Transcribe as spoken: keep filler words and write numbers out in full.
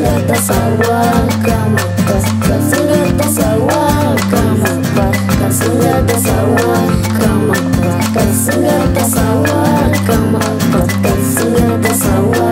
nggak tahu, kamu kok kasih nggak tahu.